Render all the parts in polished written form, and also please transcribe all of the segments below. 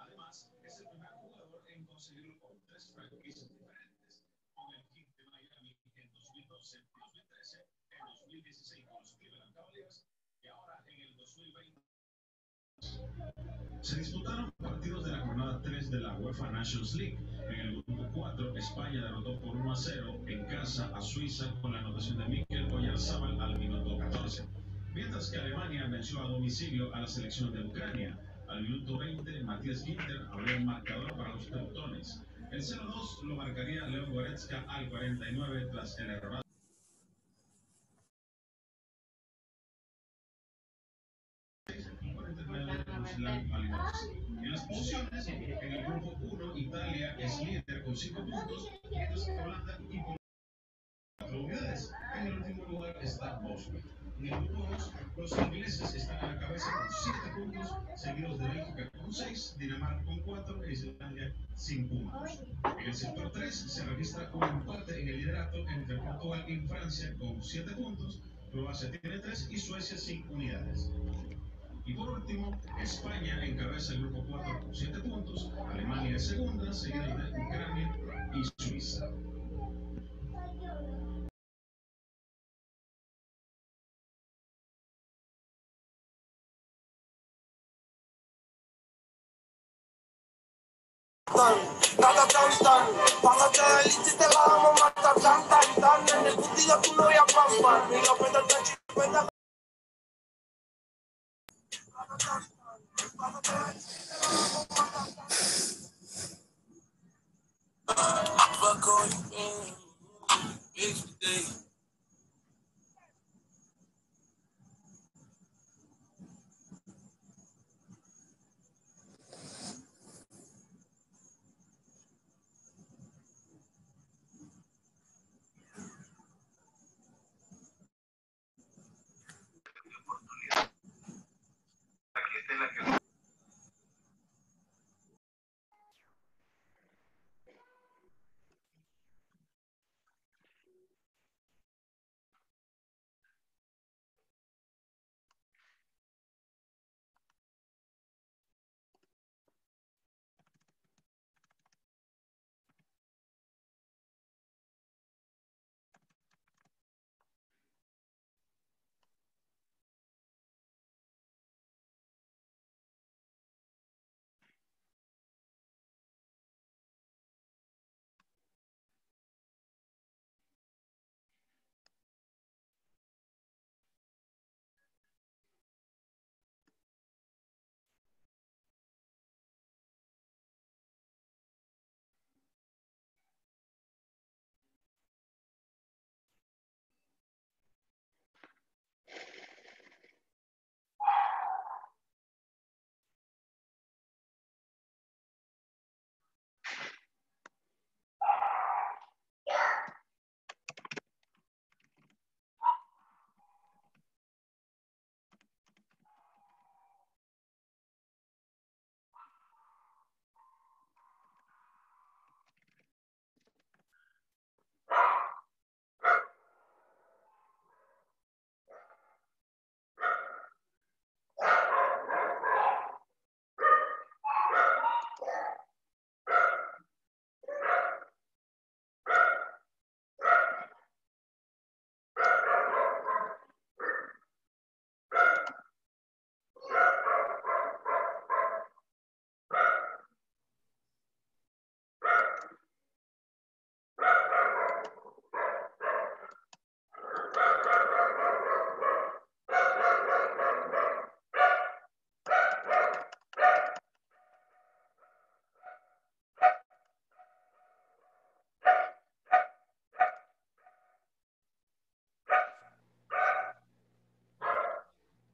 Además, es el primer jugador en conseguirlo con tres franquicias diferentes, con el Heat de Miami en 2012, en 2013, en 2016 con los Cleveland Cavaliers y ahora en el 2020. Se disputaron partidos de la jornada 3 de la UEFA Nations League. En el grupo 4, España derrotó por 1-0 en casa a Suiza con la anotación de Mikel Oyarzábal al minuto 14, mientras que Alemania venció a domicilio a la selección de Ucrania. Al minuto 20, Matías Ginter abrió el marcador para los teutones. El 0-2 lo marcaría León Goretzka al 49 tras el error. En las posiciones, en el grupo 1, Italia es líder con 5 puntos, mientras que Holanda y Polonia con 4 unidades. En el último lugar está Bosnia. En el grupo 2, los ingleses están a la cabeza con 7 puntos, seguidos de Bélgica con 6, Dinamarca con 4 e Islandia sin puntos. En el sector 3 se registra un empate en el liderato entre Portugal y Francia con 7 puntos, Croacia tiene 3 y Suecia sin unidades. Y por último, España encabeza el grupo 4 con 7 puntos, Alemania es segunda, seguida de Ucrania y Suiza.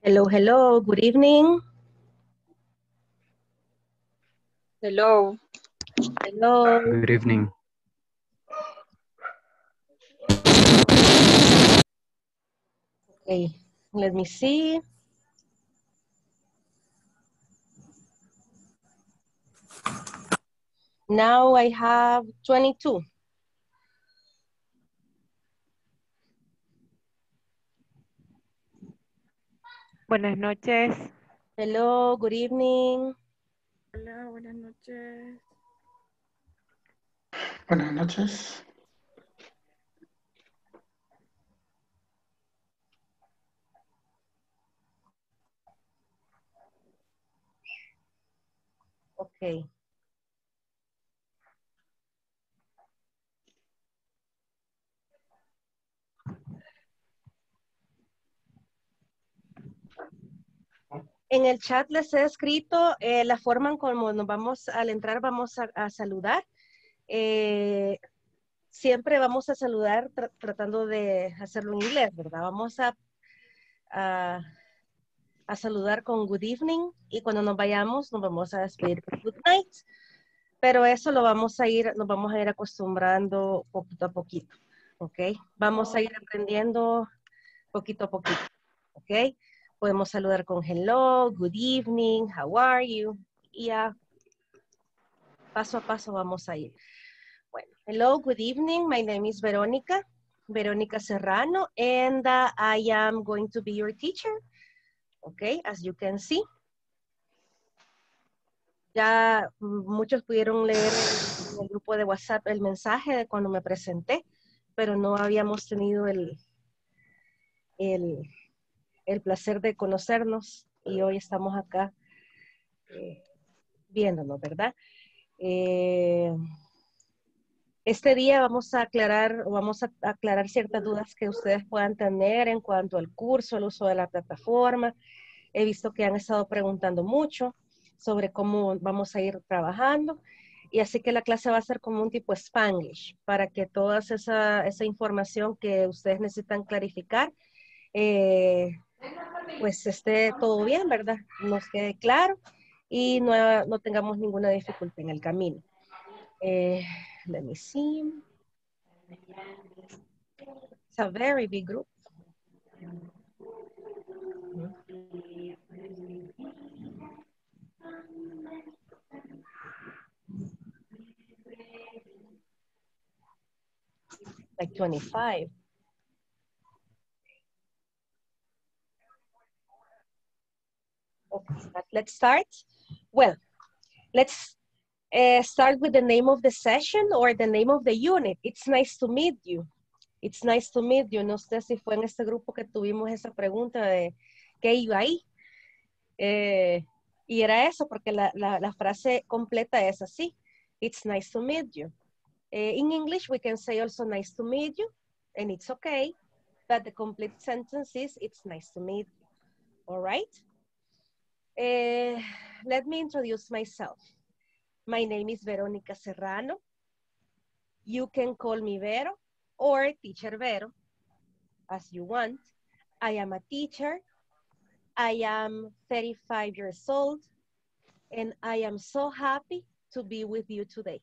Hello, hello, good evening. Hello. Hello. Good evening. Okay, let me see. Now I have 22. Buenas noches. Hello, good evening. Hello. buenas noches. Buenas noches. Ok. En el chat les he escrito la forma en cómo nos vamos, al entrar vamos a saludar. Siempre vamos a saludar tratando de hacerlo en inglés, ¿verdad? Vamos a saludar con good evening y cuando nos vayamos nos vamos a despedir con good night. Pero eso lo vamos a ir, nos vamos a ir acostumbrando poquito a poquito, ¿ok? Vamos a ir aprendiendo poquito a poquito, ¿ok? Podemos saludar con hello, good evening, how are you? Y paso a paso vamos a ir. Bueno, hello, good evening. My name is Verónica Serrano, and I am going to be your teacher. Okay, as you can see. Ya muchos pudieron leer en el grupo de WhatsApp el mensaje de cuando me presenté, pero no habíamos tenido el placer de conocernos y hoy estamos acá viéndonos, ¿verdad? Este día vamos a aclarar ciertas dudas que ustedes puedan tener en cuanto al curso, el uso de la plataforma. He visto que han estado preguntando mucho sobre cómo vamos a ir trabajando y así que la clase va a ser como un tipo Spanglish para que toda esa información que ustedes necesitan clarificar pues esté todo bien, ¿verdad? Nos quede claro y no tengamos ninguna dificultad en el camino. Let me see. It's a very big group. Like 25. Okay, let's start. Well, let's start with the name of the session or the name of the unit. It's nice to meet you. It's nice to meet you. No sé si fue en este grupo que tuvimos esa pregunta de ¿qué iba ahí? Y era eso, porque la frase completa es así. It's nice to meet you. In English, we can say also nice to meet you, and it's okay. But the complete sentence is, it's nice to meet you. All right? Let me introduce myself. My name is Verónica Serrano. You can call me Vero or Teacher Vero, as you want. I am a teacher. I am 35 years old, and I am so happy to be with you today.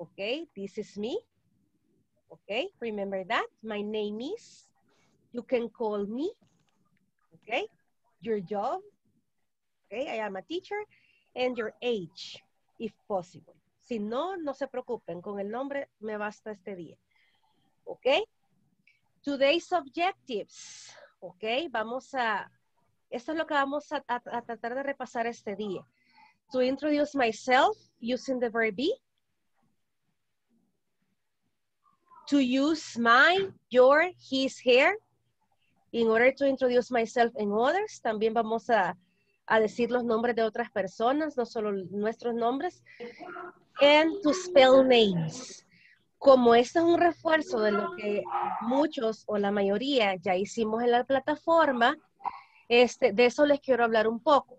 Okay, this is me. Okay, remember that. My name is. You can call me. Okay, your job. Okay, I am a teacher, and your age. If possible. Si no, no se preocupen. Con el nombre me basta este día. ¿Ok? Today's objectives. ¿Ok? Esto es lo que vamos a tratar de repasar este día. To introduce myself using the verb be. To use my, your, his, her. In order to introduce myself and others. También vamos a decir los nombres de otras personas, no solo nuestros nombres, and to spell names. Como esto es un refuerzo de lo que muchos o la mayoría ya hicimos en la plataforma, de eso les quiero hablar un poco.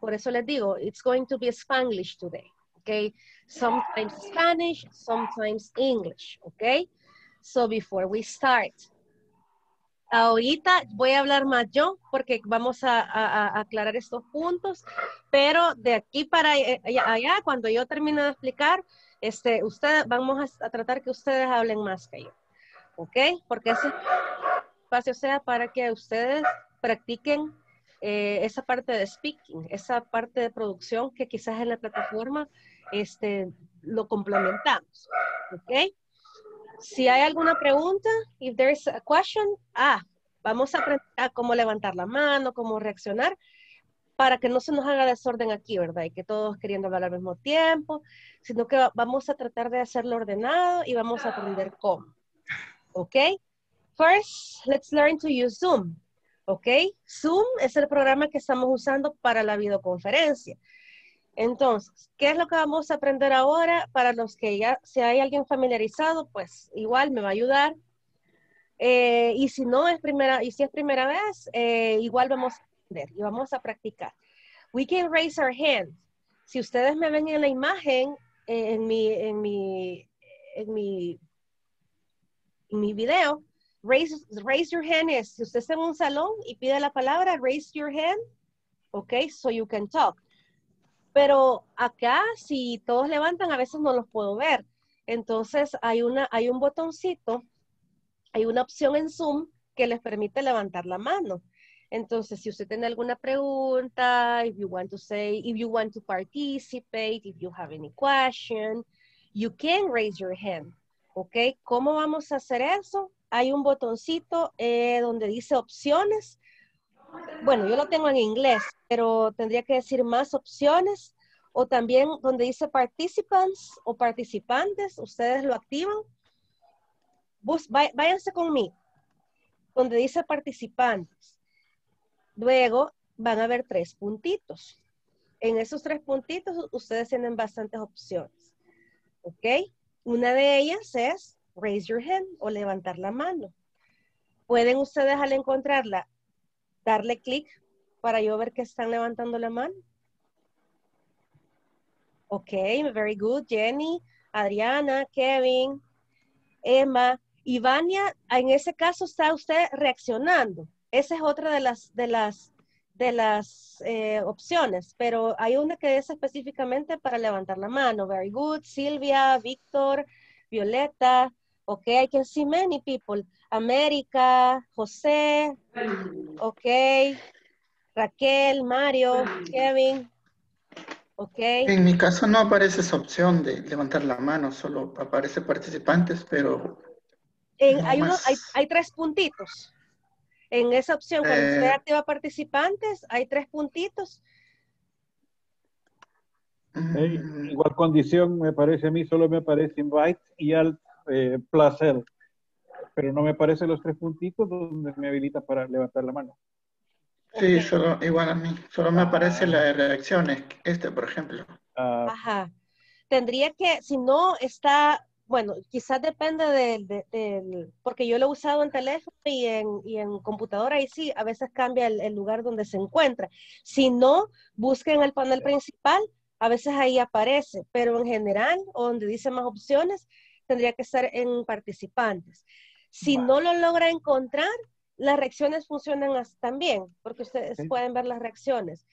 Por eso les digo, it's going to be Spanglish today, okay? Sometimes Spanish, sometimes English, okay? So before we start, ahorita voy a hablar más yo porque vamos a aclarar estos puntos, pero de aquí para allá, cuando yo termine de explicar, ustedes, vamos a tratar que ustedes hablen más que yo, ¿ok? Porque ese espacio sea para que ustedes practiquen esa parte de speaking, esa parte de producción que quizás en la plataforma lo complementamos, ¿ok? Si hay alguna pregunta, if there is a question, vamos a aprender a cómo levantar la mano, cómo reaccionar, para que no se nos haga desorden aquí, ¿verdad? Y que todos queriendo hablar al mismo tiempo, sino que vamos a tratar de hacerlo ordenado y vamos a aprender cómo. ¿Ok? First, let's learn to use Zoom. ¿Ok? Zoom es el programa que estamos usando para la videoconferencia. Entonces, ¿qué es lo que vamos a aprender ahora? Para los que ya, si hay alguien familiarizado, pues igual me va a ayudar. Y si no es primera, y si es primera vez, igual vamos a aprender y vamos a practicar. We can raise our hand. Si ustedes me ven en la imagen, en mi video, raise your hand es, si usted está en un salón y pide la palabra, raise your hand, ok, so you can talk. Pero acá, si todos levantan, a veces no los puedo ver. Entonces, hay un botoncito, hay una opción en Zoom que les permite levantar la mano. Entonces, si usted tiene alguna pregunta, if you want to say, if you want to participate, if you have any question, you can raise your hand. ¿Ok? ¿Cómo vamos a hacer eso? Hay un botoncito donde dice opciones. Bueno, yo lo tengo en inglés, pero tendría que decir más opciones, o también donde dice participants o participantes, ustedes lo activan. Váyanse conmigo, donde dice participantes. Luego van a ver tres puntitos. En esos tres puntitos ustedes tienen bastantes opciones. ¿Ok? Una de ellas es raise your hand o levantar la mano. Pueden ustedes al encontrarla darle clic para yo ver que están levantando la mano. Ok, very good, Jenny, Adriana, Kevin, Emma, Ivania. En ese caso está usted reaccionando. Esa es otra de las opciones, pero hay una que es específicamente para levantar la mano. Very good, Silvia, Víctor, Violeta. Okay, I can see many people. América, José, okay, Raquel, Mario, Kevin, okay. En mi caso no aparece esa opción de levantar la mano, solo aparece participantes, pero... Hay tres puntitos. En esa opción, cuando usted activa participantes, hay tres puntitos. Igual condición, me parece a mí, solo me aparece invite y al... placer, pero no me aparecen los tres puntitos donde me habilita para levantar la mano. Sí, solo, igual a mí, solo me aparece la de reacciones, por ejemplo. Ajá, tendría que, si no está, bueno, quizás depende del, porque yo lo he usado en teléfono y en computadora, y sí, a veces cambia el lugar donde se encuentra. Si no, busquen el panel principal, a veces ahí aparece, pero en general, donde dice más opciones, tendría que estar en participantes. Si no lo logra encontrar, las reacciones funcionan también, porque ustedes pueden ver las reacciones.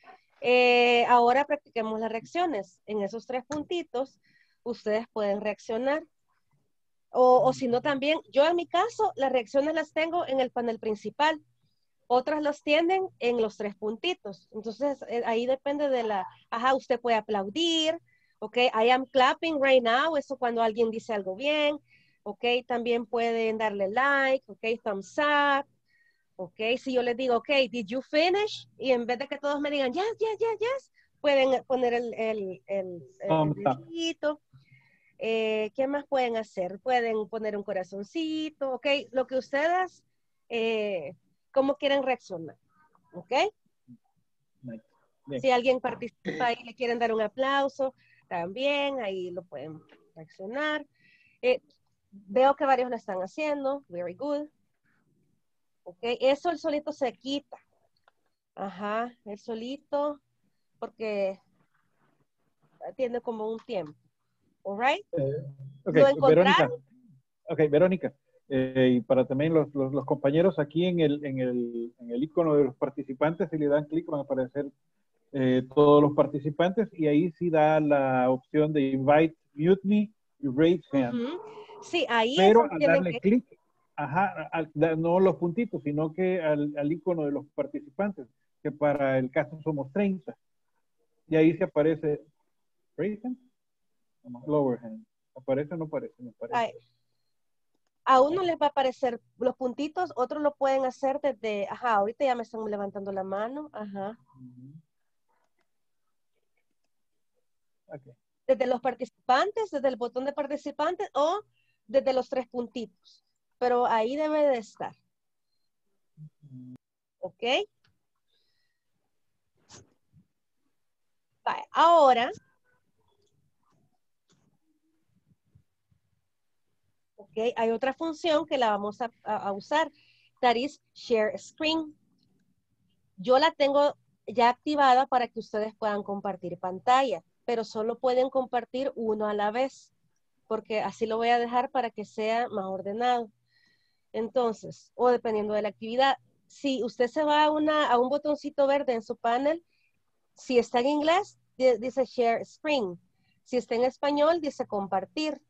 Ahora practiquemos las reacciones. En esos tres puntitos, ustedes pueden reaccionar. O si no también, yo en mi caso, las reacciones las tengo en el panel principal. Otras las tienen en los tres puntitos. Entonces, ahí depende de la... Ajá, usted puede aplaudir. Ok, I am clapping right now, eso cuando alguien dice algo bien. Ok, también pueden darle like, ok, thumbs up. Ok, si yo les digo, ok, did you finish? Y en vez de que todos me digan, yes, yes, yes, yes, pueden poner el dedito. ¿Qué más pueden hacer? Pueden poner un corazoncito, ok, lo que ustedes, cómo quieren reaccionar, ok. Si alguien participa y le quieren dar un aplauso, también, ahí lo pueden reaccionar. Veo que varios lo están haciendo. Very good. Ok, eso el solito se quita. Ajá, el solito, porque tiene como un tiempo. All right. Okay, Verónica. Ok, Verónica. Y para también los compañeros, aquí en el icono de los participantes, si le dan clic van a aparecer todos los participantes, y ahí sí da la opción de invite, mute me, y raise hand. Sí, ahí. Pero al darle clic, no los puntitos, sino que al icono de los participantes, que para el caso somos 30. Y ahí se aparece raise hand, lower hand. ¿Aparece o no aparece? No aparece. A uno les va a aparecer los puntitos, otros lo pueden hacer desde, ahorita ya me están levantando la mano, Okay. Desde los participantes, desde el botón de participantes o desde los 3 puntitos. Pero ahí debe de estar. ¿Ok? Vale, ahora. Ok, hay otra función que la vamos a usar. That is share screen. Yo la tengo ya activada para que ustedes puedan compartir pantalla, pero solo pueden compartir uno a la vez, porque así lo voy a dejar para que sea más ordenado. Entonces, o dependiendo de la actividad, si usted se va a un botoncito verde en su panel, si está en inglés, dice share screen. Si está en español, dice compartir.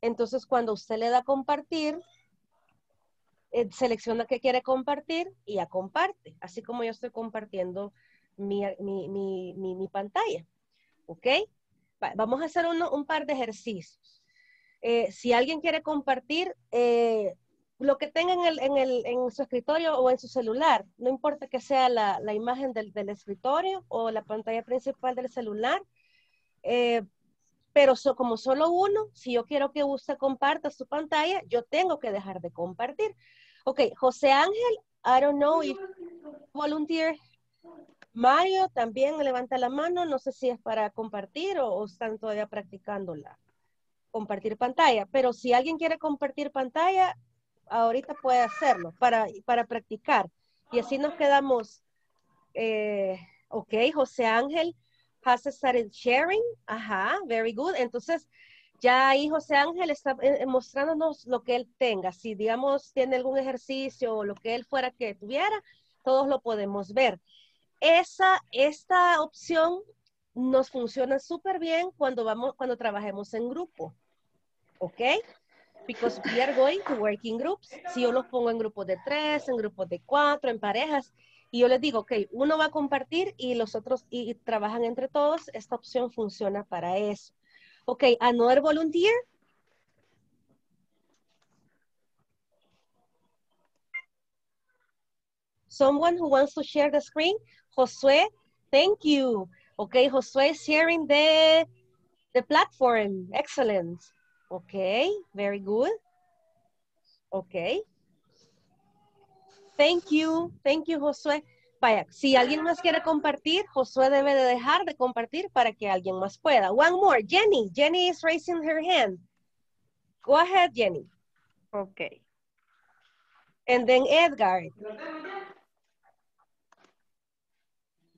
Entonces, cuando usted le da compartir, selecciona qué quiere compartir y ya comparte, así como yo estoy compartiendo mi pantalla. ¿Ok? Vamos a hacer un par de ejercicios. Si alguien quiere compartir lo que tenga en su escritorio o en su celular, no importa que sea la imagen del escritorio o la pantalla principal del celular, pero como solo uno, si yo quiero que usted comparta su pantalla, yo tengo que dejar de compartir. Ok, José Ángel, I don't know if volunteer. Mario también levanta la mano, no sé si es para compartir o están todavía practicándola. Compartir pantalla, pero si alguien quiere compartir pantalla, ahorita puede hacerlo para practicar. Y así nos quedamos. Ok, José Ángel. Has started sharing. Ajá, very good. Entonces, ya ahí José Ángel está mostrándonos lo que él tenga. Si, digamos, tiene algún ejercicio o lo que él fuera que tuviera, todos lo podemos ver. Esta opción nos funciona súper bien cuando trabajemos en grupo. ¿Ok? Because we are going to work in groups. Si yo los pongo en grupos de 3, en grupos de 4, en parejas, y yo les digo, ok, uno va a compartir y los otros y trabajan entre todos. Esta opción funciona para eso. Ok, another volunteer. Someone who wants to share the screen. Josué, thank you. Ok, Josué sharing the platform. Excellent. Ok, very good. Ok. Thank you, Josué. Vaya, si alguien más quiere compartir, Josué debe de dejar de compartir para que alguien más pueda. One more, Jenny. Jenny is raising her hand. Go ahead, Jenny. Okay. And then Edgar.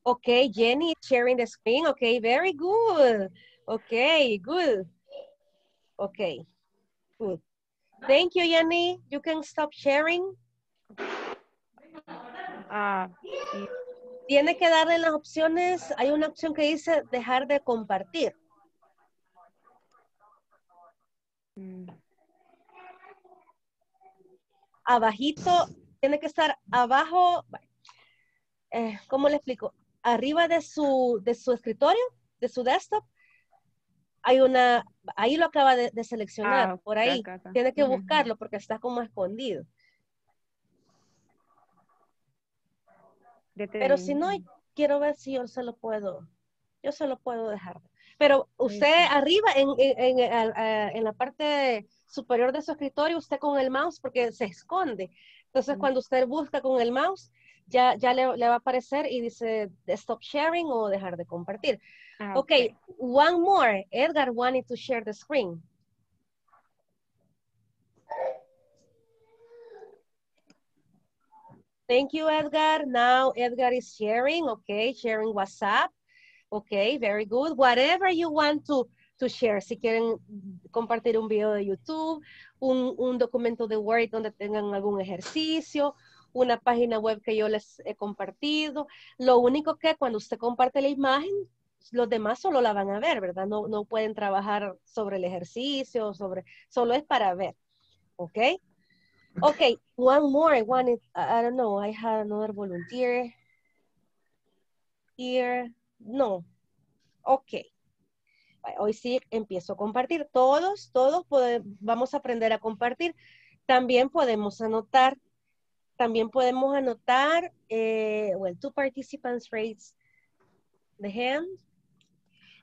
Okay, Jenny is sharing the screen. Okay, very good. Okay, good. Okay, good. Thank you, Jenny. You can stop sharing. Tiene que darle las opciones. Hay una opción que dice dejar de compartir. Abajito, tiene que estar abajo. ¿Cómo le explico? Arriba de su escritorio, de su desktop, hay una, ahí lo acaba de seleccionar, por ahí. Acá. Tiene que buscarlo porque está como escondido. Pero si no, quiero ver si yo se lo puedo dejar. Pero usted arriba, en la parte superior de su escritorio, usted con el mouse, porque se esconde. Entonces, cuando usted busca con el mouse, ya le va a aparecer y dice stop sharing o dejar de compartir. Okay, one more. Edgar wanted to share the screen. Thank you, Edgar. Now Edgar is sharing, okay, sharing WhatsApp. Okay, very good. Whatever you want to share. Si quieren compartir un video de YouTube, un documento de Word donde tengan algún ejercicio, una página web que yo les he compartido. Lo único que cuando usted comparte la imagen, los demás solo la van a ver, ¿verdad? No pueden trabajar sobre el ejercicio, solo es para ver, ¿ok? Okay, one more. One is, I don't know. I had another volunteer here. No. Okay. Hoy sí empiezo a compartir. Todos vamos a aprender a compartir. También podemos anotar. Well, two participants raise the hand.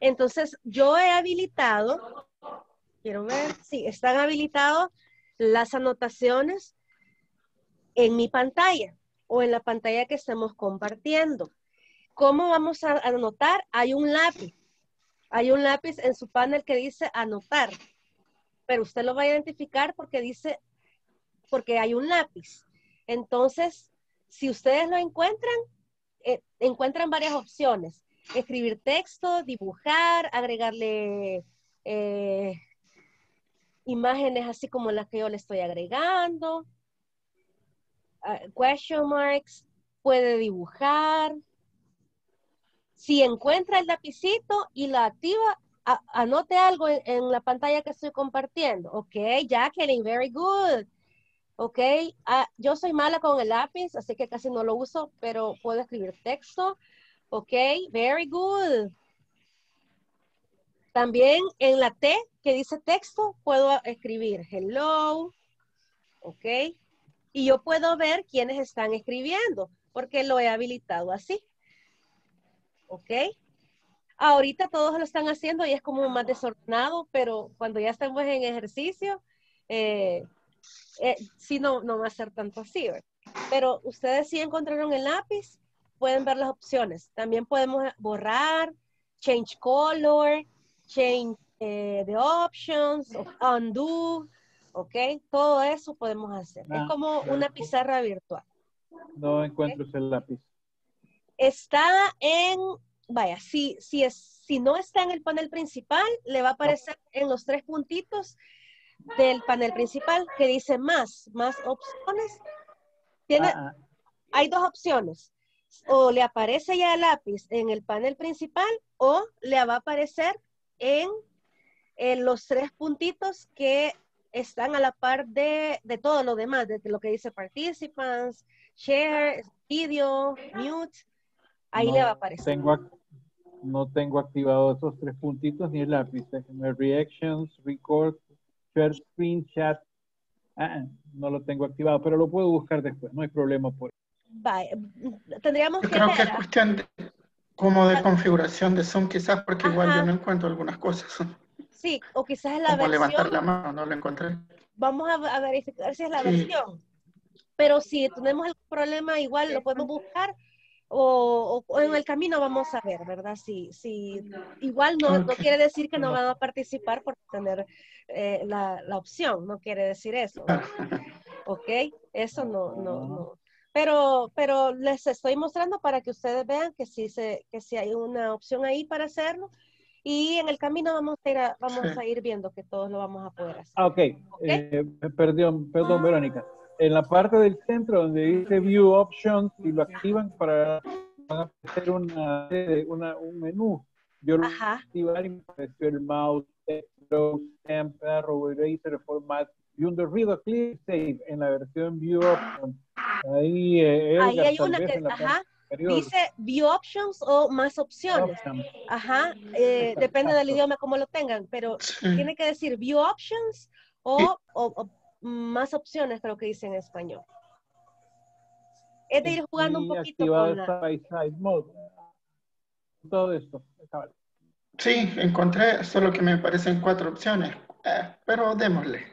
Entonces, yo he habilitado, quiero ver, sí, están habilitadas las anotaciones en mi pantalla o en la pantalla que estamos compartiendo. ¿Cómo vamos a anotar? Hay un lápiz. Hay un lápiz en su panel que dice anotar, pero usted lo va a identificar porque dice, porque hay un lápiz. Entonces, si ustedes lo encuentran, encuentran varias opciones. Escribir texto, dibujar, agregarle imágenes así como las que yo le estoy agregando. Question marks, puede dibujar. Si encuentra el lapicito y la activa, anote algo en la pantalla que estoy compartiendo. Ok, Jacqueline, very good. Ok, yo soy mala con el lápiz, así que casi no lo uso, pero puedo escribir texto. Ok, very good. También en la T que dice texto, puedo escribir hello. Ok, y yo puedo ver quiénes están escribiendo, porque lo he habilitado así. ¿Ok? Ahorita todos lo están haciendo y es como más desordenado, pero cuando ya estamos en ejercicio, sí no va a ser tanto así, ¿verdad? Pero ustedes sí encontraron el lápiz, pueden ver las opciones. También podemos borrar, change color, change the options, undo, ¿ok? Todo eso podemos hacer. Es como una pizarra virtual. No encuentro el lápiz. Está en, vaya, si no está en el panel principal, le va a aparecer en los tres puntitos del panel principal que dice más opciones. Hay dos opciones. O le aparece ya el lápiz en el panel principal o le va a aparecer en los tres puntitos que están a la par de todo lo demás, de lo que dice participants, share, video, mute. Ahí no le va a aparecer. No tengo activado esos tres puntitos ni el lápiz. Reactions, record, share screen, chat. No lo tengo activado, pero lo puedo buscar después. No hay problema por eso. Vaya, tendríamos que creo ver. Que es cuestión de configuración de Zoom quizás, porque igual yo no encuentro algunas cosas. Sí, o quizás es la versión. Levantar la mano, no lo encontré. Vamos a verificar si es la versión. Pero si tenemos algún problema, igual lo podemos buscar. O en el camino vamos a ver, ¿verdad? Igual no quiere decir que no van a participar por tener la opción, no quiere decir eso, ¿no? ¿Ok? Eso no. Pero les estoy mostrando para que ustedes vean que sí hay una opción ahí para hacerlo y en el camino vamos a ir viendo que todos lo vamos a poder hacer. Ah, ok. Perdón, Verónica. En la parte del centro donde dice View Options, si lo activan van a hacer un menú. Yo lo voy a activar y me apareció el mouse, stamp, arrow, eraser, format, y under read, click, save, en la versión View Options. Ahí hay una que, dice View Options o más opciones. Depende del idioma como lo tengan, pero tiene que decir View Options o más opciones, creo que dice en español. Es de ir jugando un poquito con todo esto. Sí, encontré, solo que me parecen 4 opciones, pero démosle.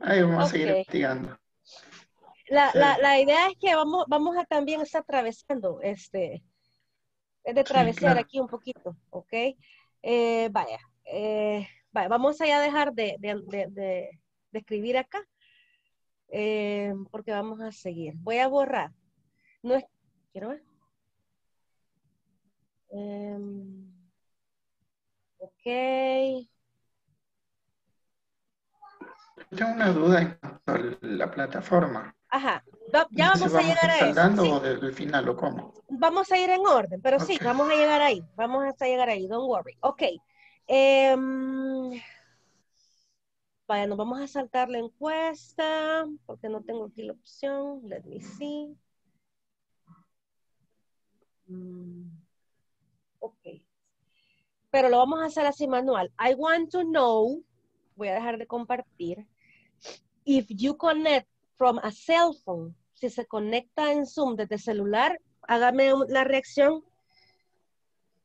Ahí vamos a seguir investigando. La idea es que vamos a también estar atravesando, es de atravesar aquí un poquito, ¿ok? Vaya, vamos a dejar de escribir acá. Porque vamos a seguir. Voy a borrar. No es, quiero ver. Ok. Tengo una duda en cuanto a la plataforma. Ya vamos a llegar a eso. ¿Sí? ¿O del final o cómo? Vamos a ir en orden, pero sí, vamos a llegar ahí. Vamos hasta llegar ahí, don't worry. Ok. Vaya, nos vamos a saltar la encuesta, porque no tengo aquí la opción. Let me see. Ok. Pero lo vamos a hacer así manual. I want to know, voy a dejar de compartir, if you connect from a cell phone, si se conecta en Zoom desde celular, hágame la reacción.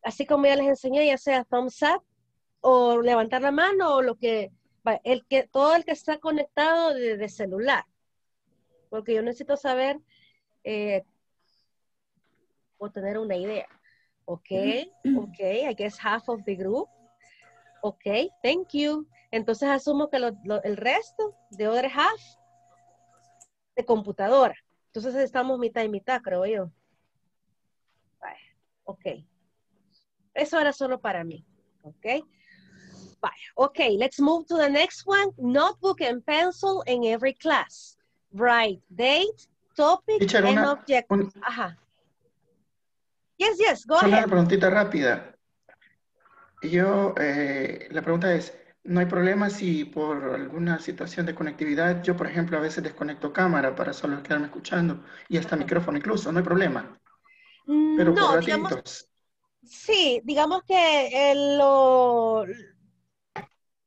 así como ya les enseñé, ya sea thumbs up o levantar la mano o lo que, todo el que está conectado desde celular. Porque yo necesito saber o tener una idea. Ok, ok, I guess half of the group. Ok, thank you. Entonces asumo que el resto, the other half, de computadora. Entonces estamos mitad y mitad, creo yo. Bye. Ok. Eso era solo para mí. Ok. Bye. Ok, let's move to the next one. Notebook and pencil in every class. Write date, topic, teacher, and object. Ajá. Yes, yes, go ahead. Una preguntita rápida. Yo, la pregunta es, ¿no hay problema si por alguna situación de conectividad, yo por ejemplo a veces desconecto cámara para solo quedarme escuchando y hasta micrófono incluso, no hay problema? Pero no, por digamos, sí, digamos que lo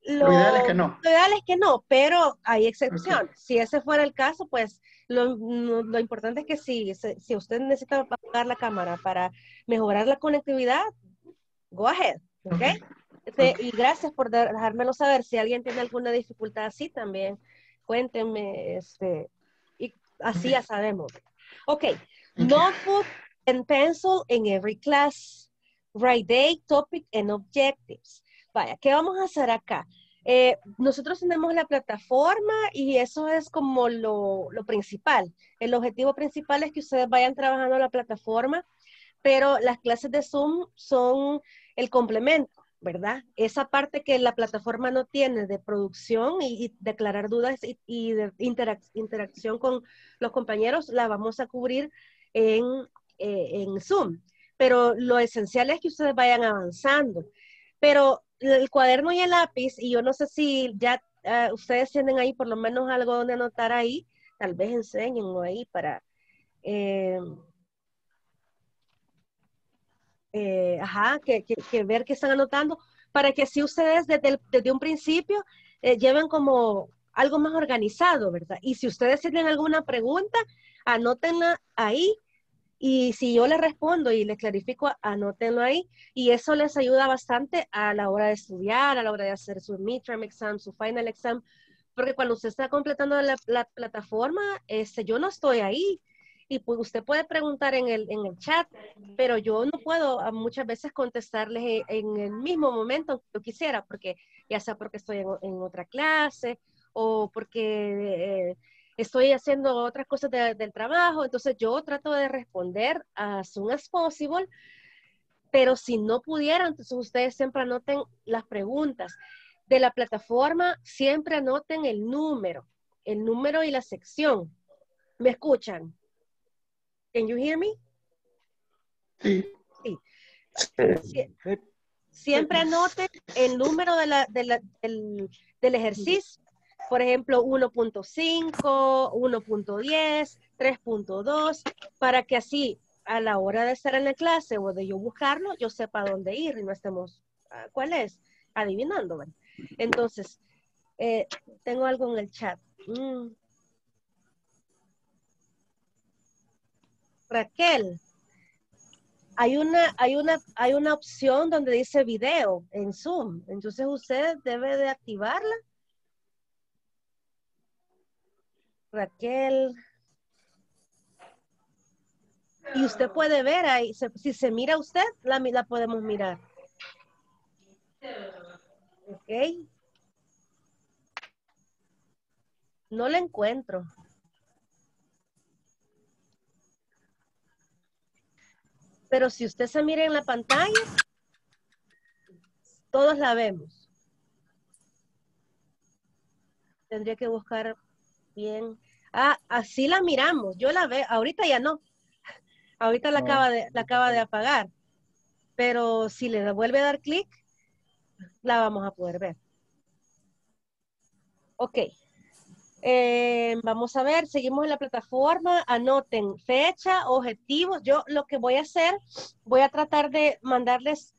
ideal es que no. Lo ideal es que no, pero hay excepción. Okay. Si ese fuera el caso, pues lo importante es que si usted necesita apagar la cámara para mejorar la conectividad, go ahead, ¿ok? Okay. Y gracias por dejármelo saber. Si alguien tiene alguna dificultad así también, cuéntenme, y así ya sabemos. Ok, okay. Notebook and pencil in every class. Write date, topic and objectives. Vaya, ¿qué vamos a hacer acá? Nosotros tenemos la plataforma y eso es como lo principal. El objetivo principal es que ustedes vayan trabajando la plataforma, pero las clases de Zoom son el complemento, ¿verdad? Esa parte que la plataforma no tiene de producción y declarar dudas y de interacción con los compañeros la vamos a cubrir en Zoom. Pero lo esencial es que ustedes vayan avanzando. Pero el cuaderno y el lápiz, y yo no sé si ya ustedes tienen ahí por lo menos algo donde anotar ahí, tal vez enséñenlo ahí para... ajá, que ver que están anotando, para que si ustedes desde un principio lleven como algo más organizado, ¿verdad? Y si ustedes tienen alguna pregunta, anótenla ahí, y si yo les respondo y les clarifico, anótenlo ahí, y eso les ayuda bastante a la hora de estudiar, a la hora de hacer su midterm exam, su final exam, porque cuando usted está completando la plataforma, yo no estoy ahí, y pues usted puede preguntar en el chat, pero yo no puedo muchas veces contestarles en el mismo momento que yo quisiera, porque ya sea porque estoy en otra clase o porque estoy haciendo otras cosas del trabajo. Entonces yo trato de responder as soon as possible, pero si no pudieran, entonces ustedes siempre anoten las preguntas. De la plataforma siempre anoten el número y la sección. ¿Me escuchan? Can you hear me? Sí. Sí. Siempre anoten el número del ejercicio. Por ejemplo, 1.5, 1.10, 3.2, para que así a la hora de estar en la clase o de yo buscarlo, yo sepa dónde ir y no estemos, ¿cuál es? Adivinando. Bueno. Entonces, tengo algo en el chat. Raquel, hay una opción donde dice video en Zoom, entonces usted debe de activarla. Raquel, y usted puede ver ahí, si se mira usted, la podemos mirar. Ok. No la encuentro. Pero si usted se mira en la pantalla, todos la vemos. Tendría que buscar bien. Ah, así la miramos. Yo la veo. Ahorita ya no. Ahorita la acaba de apagar. Pero si le vuelve a dar clic, la vamos a poder ver. Ok. Vamos a ver, seguimos en la plataforma, anoten fecha, objetivos. Yo lo que voy a hacer, voy a tratar de mandarles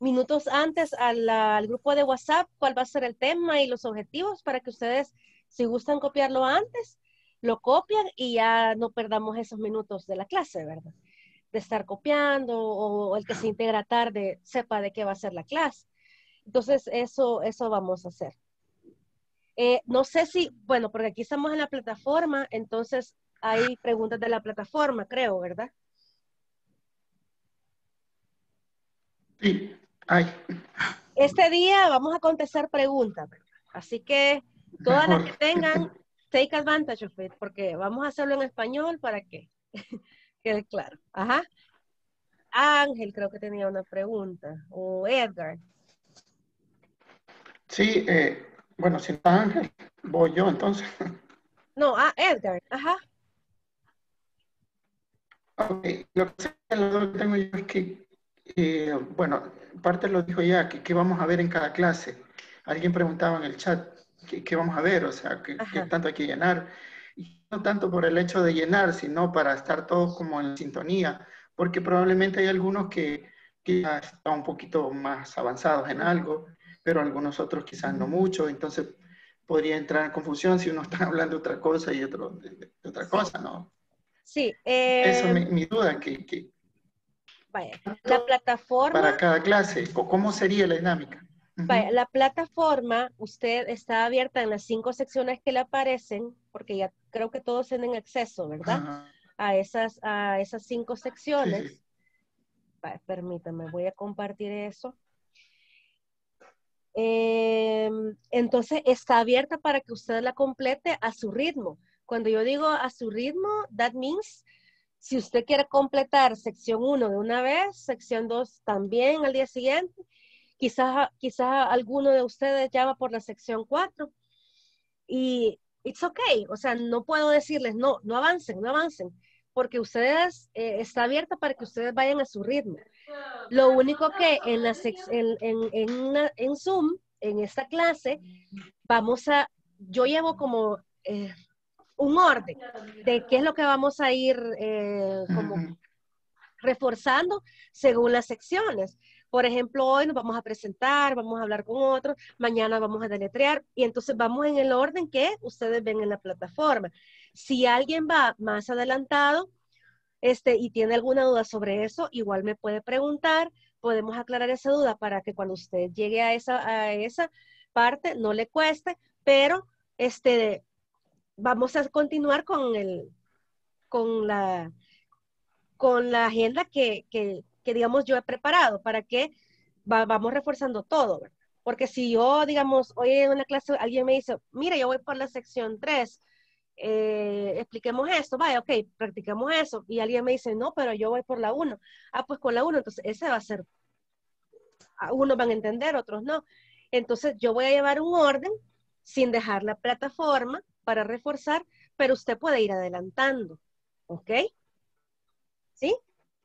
minutos antes al grupo de WhatsApp cuál va a ser el tema y los objetivos para que ustedes, si gustan copiarlo antes, lo copian y ya no perdamos esos minutos de la clase, ¿verdad? de estar copiando o el que se integra tarde sepa de qué va a ser la clase. Entonces, eso vamos a hacer. No sé si, bueno, porque aquí estamos en la plataforma, entonces hay preguntas de la plataforma, creo, ¿verdad? Sí, hay. Este día vamos a contestar preguntas, así que todas las que tengan, take advantage of it, porque vamos a hacerlo en español para que quede claro. Ajá. Ángel creo que tenía una pregunta, o Edgar. Sí, bueno, si está Ángel, voy yo entonces. No, Edgar, ajá. Ok, lo que tengo yo es que, bueno, parte lo dijo ya, que vamos a ver en cada clase. Alguien preguntaba en el chat, ¿qué vamos a ver? O sea, ¿qué tanto hay que llenar? Y no tanto por el hecho de llenar, sino para estar todos como en sintonía, porque probablemente hay algunos que ya están un poquito más avanzados en algo, pero algunos otros quizás no mucho, entonces podría entrar en confusión si uno está hablando de otra cosa y otro de otra cosa, ¿no? Sí. Eso es mi duda, que vaya, la plataforma... Para cada clase, ¿cómo sería la dinámica? Vaya, la plataforma, usted está abierta en las 5 secciones que le aparecen, porque ya creo que todos tienen acceso, ¿verdad? A esas 5 secciones. Sí. Vaya, permítame, voy a compartir eso. Entonces está abierta para que usted la complete a su ritmo. Cuando yo digo a su ritmo, that means si usted quiere completar sección 1 de una vez, sección 2 también al día siguiente, quizás alguno de ustedes ya va por la sección 4 y it's okay, o sea, no puedo decirles no avancen, porque ustedes, está abierta para que ustedes vayan a su ritmo. Lo único que en Zoom, en esta clase, yo llevo como un orden de qué es lo que vamos a ir como reforzando según las secciones. Por ejemplo, hoy nos vamos a presentar, vamos a hablar con otros, mañana vamos a deletrear, y entonces vamos en el orden que ustedes ven en la plataforma. Si alguien va más adelantado, y tiene alguna duda sobre eso, igual me puede preguntar, podemos aclarar esa duda para que cuando usted llegue a esa parte no le cueste, pero vamos a continuar con la agenda que digamos yo he preparado para que vamos reforzando todo, ¿verdad? Porque si yo, digamos, hoy en una clase alguien me dice, mira, yo voy por la sección 3, expliquemos esto, vaya, ok, practicamos eso, y alguien me dice, no, pero yo voy por la 1, pues con la 1, entonces ese va a ser, unos van a entender, otros no, entonces yo voy a llevar un orden sin dejar la plataforma para reforzar, pero usted puede ir adelantando, ¿ok? ¿Sí?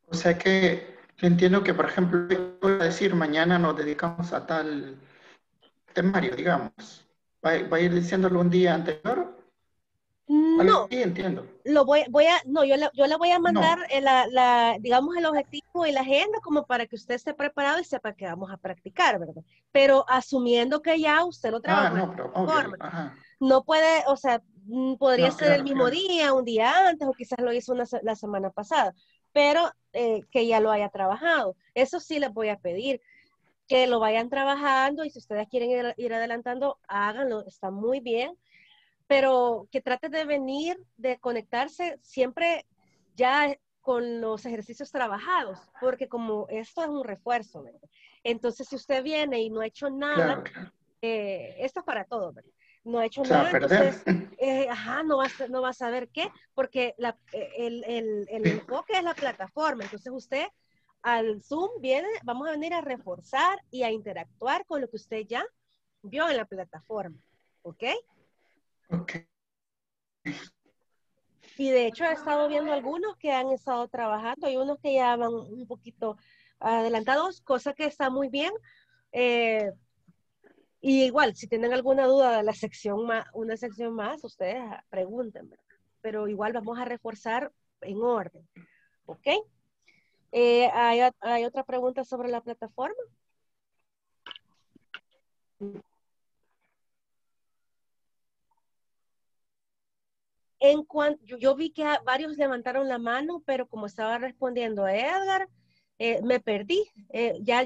O sea que yo entiendo que, por ejemplo, voy a decir mañana nos dedicamos a tal temario, digamos. ¿Va a ir diciéndolo un día anterior? No. Sí, entiendo. Yo le voy a mandar, digamos, el objetivo y la agenda como para que usted esté preparado y sepa que vamos a practicar, ¿verdad? Pero asumiendo que ya usted lo trabaja no puede, o sea, podría ser el mismo día, un día antes, o quizás lo hizo la semana pasada, pero que ya lo haya trabajado. Eso sí les voy a pedir, que lo vayan trabajando, y si ustedes quieren ir adelantando, háganlo, está muy bien, pero que traten de conectarse siempre ya con los ejercicios trabajados, porque como esto es un refuerzo, ¿verdad? Entonces si usted viene y no ha hecho nada, esto es para todos, ¿verdad? No ha hecho nada, entonces, no va a saber qué, porque el enfoque es la plataforma. Entonces usted al Zoom vamos a venir a reforzar y a interactuar con lo que usted ya vio en la plataforma, ¿ok? Ok. Y de hecho he estado viendo algunos que han estado trabajando, hay unos que ya van un poquito adelantados, cosa que está muy bien, y igual, si tienen alguna duda de una sección más, ustedes pregunten, ¿verdad? Pero igual vamos a reforzar en orden, ¿ok? ¿Hay otra pregunta sobre la plataforma? En cuanto, yo vi que varios levantaron la mano, pero como estaba respondiendo a Edgar, me perdí. Ya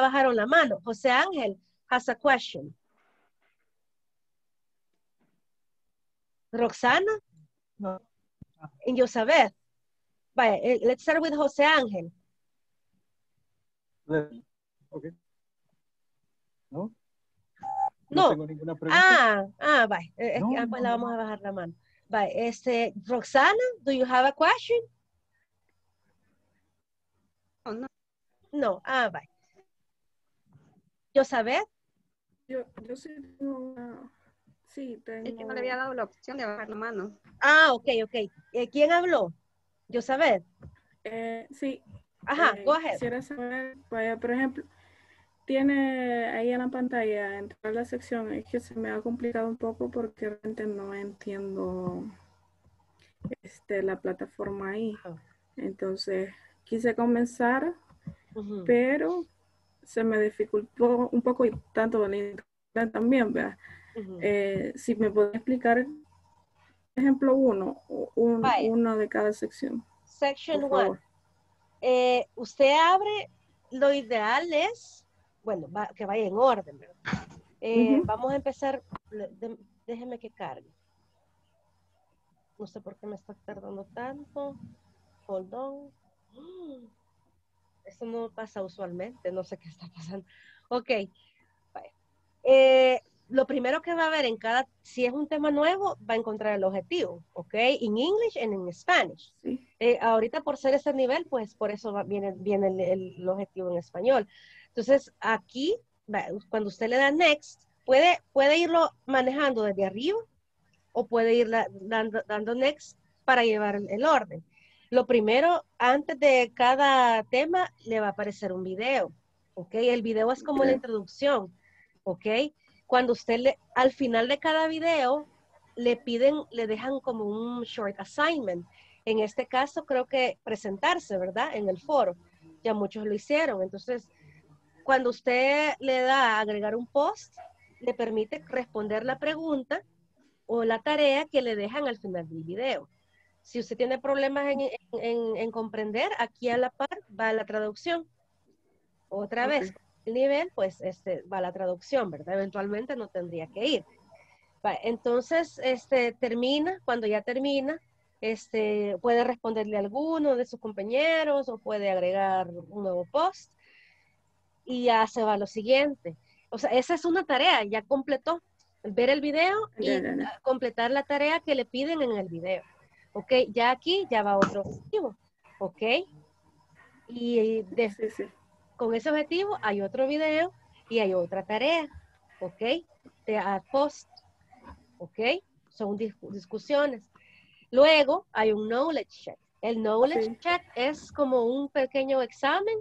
bajaron la mano. José Ángel has a question. Roxana? No. And Yosabeth? Vaya, let's start with José Ángel. Okay. No. No. Tengo ninguna pregunta. Vaya. Pues la vamos a bajar la mano. Vaya, Roxana, do you have a question? Oh, no. No. Vaya. Yosabeth? Yo sí tengo una... Sí, tengo... Es que no le había dado la opción de bajar la mano. Ok. ¿Quién habló? ¿Yosabeth? Sí. Ajá, go ahead. Quisiera saber, vaya, por ejemplo, tiene ahí en la pantalla, en toda la sección, es que se me ha complicado un poco porque realmente no entiendo la plataforma ahí. Entonces, quise comenzar, pero se me dificultó un poco y tanto en internet también, ¿verdad? Si me puede explicar, por ejemplo, uno de cada sección. Section 1. Usted abre, lo ideal es, bueno, que vaya en orden. Vamos a empezar, déjeme que cargue. No sé por qué me está tardando tanto. Hold on. Esto no pasa usualmente, no sé qué está pasando. Ok. Lo primero que va a ver en cada, si es un tema nuevo, va a encontrar el objetivo, ¿ok? In English and in Spanish. Sí. Ahorita por ser ese nivel, pues por eso viene el objetivo en español. Entonces, aquí, cuando usted le da next, puede irlo manejando desde arriba o puede ir dando next para llevar el orden. Lo primero, antes de cada tema, le va a aparecer un video, ¿ok? El video es como la introducción, ¿ok? Cuando usted al final de cada video le dejan como un short assignment. En este caso creo que presentarse, ¿verdad? En el foro. Ya muchos lo hicieron. Entonces, cuando usted le da a agregar un post, le permite responder la pregunta o la tarea que le dejan al final del video. Si usted tiene problemas en comprender, aquí a la par va la traducción. Otra vez. Nivel, pues va la traducción, ¿verdad? Eventualmente no tendría que ir. Vale, entonces, termina, cuando ya termina, puede responderle a alguno de sus compañeros o puede agregar un nuevo post y ya se va a lo siguiente. O sea, esa es una tarea, ya completó. Ver el video y completar la tarea que le piden en el video. Ok, ya aquí ya va otro objetivo. Ok. Y con ese objetivo hay otro video y hay otra tarea, ¿ok? De ad post, ¿ok? Son discusiones. Luego hay un knowledge check. El knowledge check es como un pequeño examen,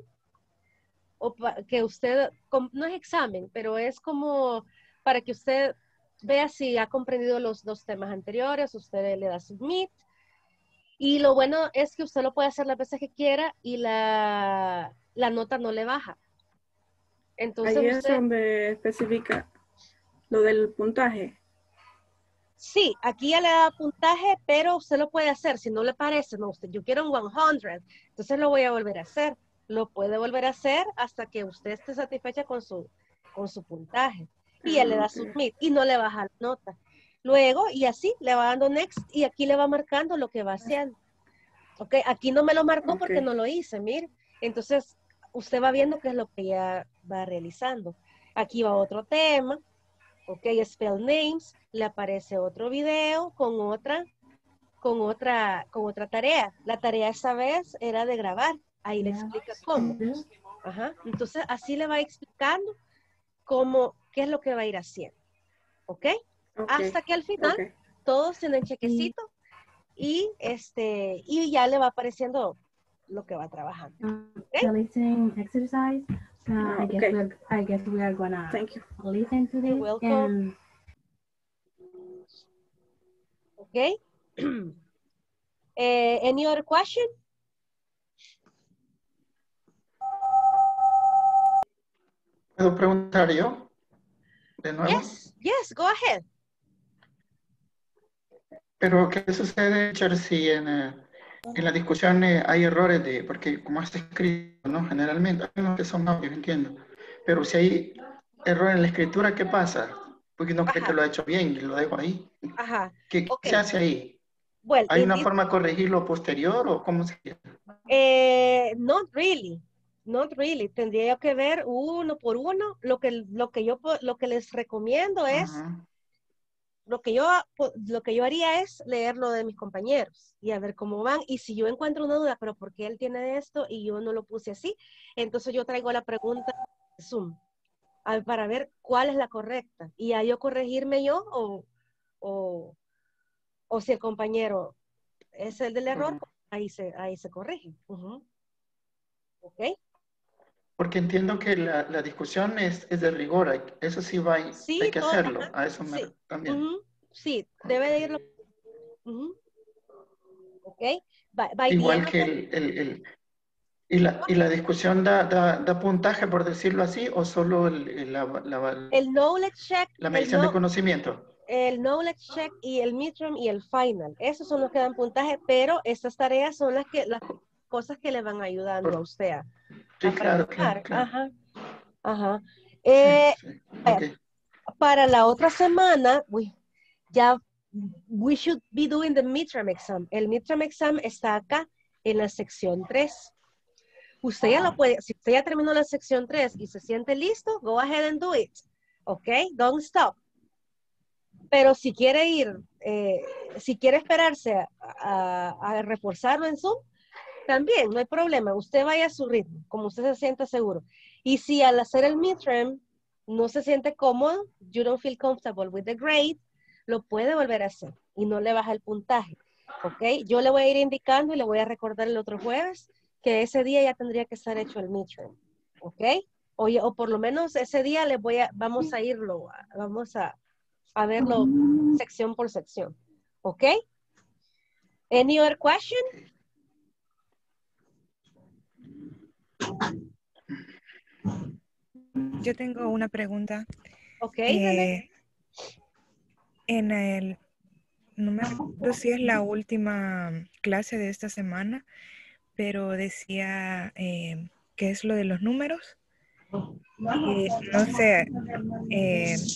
que usted, no es examen, pero es como para que usted vea si ha comprendido los dos temas anteriores, usted le da submit. Y lo bueno es que usted lo puede hacer las veces que quiera y la nota no le baja. Entonces, ahí es donde especifica lo del puntaje. Sí, aquí ya le da puntaje, pero usted lo puede hacer. Si no le parece, yo quiero un 100, entonces lo voy a volver a hacer. Lo puede volver a hacer hasta que usted esté satisfecha con su puntaje. Y ya le da submit y no le baja la nota. Luego, y así, le va dando next y aquí le va marcando lo que va haciendo. Ok, aquí no me lo marcó porque no lo hice, mire. Entonces, usted va viendo qué es lo que ya va realizando. Aquí va otro tema, ok, spell names, le aparece otro video con otra tarea. La tarea esa vez era de grabar, ahí le explica cómo. Ajá. Entonces, así le va explicando qué es lo que va a ir haciendo, ok. Hasta que al final todos tienen chequecito y ya le va apareciendo lo que va trabajando. The listening exercise. I guess we are gonna listen to this. Welcome. Okay. Any other question? ¿Puedo preguntar yo? ¿De nuevo? Yes, go ahead. Pero ¿qué sucede, Jersey? En la discusión hay errores, porque como está escrito, ¿no? Generalmente, hay unos que son audios, entiendo. Pero si hay error en la escritura, ¿qué pasa? Porque no creo que lo ha hecho bien y lo dejo ahí. Ajá. ¿Qué se hace ahí? Well, ¿hay una forma de corregirlo posterior o cómo se hace? Not really. Tendría yo que ver uno por uno. Lo que les recomiendo es... Lo que yo haría es leer lo de mis compañeros y a ver cómo van. Y si yo encuentro una duda, pero ¿por qué él tiene esto y yo no lo puse así? Entonces yo traigo la pregunta de Zoom para ver cuál es la correcta. Y a yo corregirme yo o si el compañero es el del error, ahí se corrige. ¿Ok? Porque entiendo que la discusión es de rigor, eso sí hay que hacerlo, a eso sí. También. Sí, debe de irlo. Ok. Igual que la discusión da puntaje, por decirlo así, o solo el knowledge check. La medición de conocimiento. El knowledge check y el midterm y el final, esos son los que dan puntaje, pero estas tareas son las cosas que le van ayudando a usted. Sí, claro. Ajá. Sí. Okay. Para la otra semana, we should be doing the midterm exam. El midterm exam está acá en la sección 3. Usted ya lo puede, si usted ya terminó la sección 3 y se siente listo, go ahead and do it. Ok, don't stop. Pero si quiere esperarse a reforzarlo en Zoom, también, no hay problema. Usted vaya a su ritmo, como usted se sienta seguro. Y si al hacer el midterm no se siente cómodo, you don't feel comfortable with the grade, lo puede volver a hacer y no le baja el puntaje. ¿Ok? Yo le voy a ir indicando y le voy a recordar el otro jueves que ese día ya tendría que estar hecho el midterm. ¿Ok? O por lo menos ese día vamos a verlo sección por sección. ¿Ok? Any other question? Yo tengo una pregunta. Ok. En el, no me acuerdo si es la última clase de esta semana, pero decía que es lo de los números. No sé,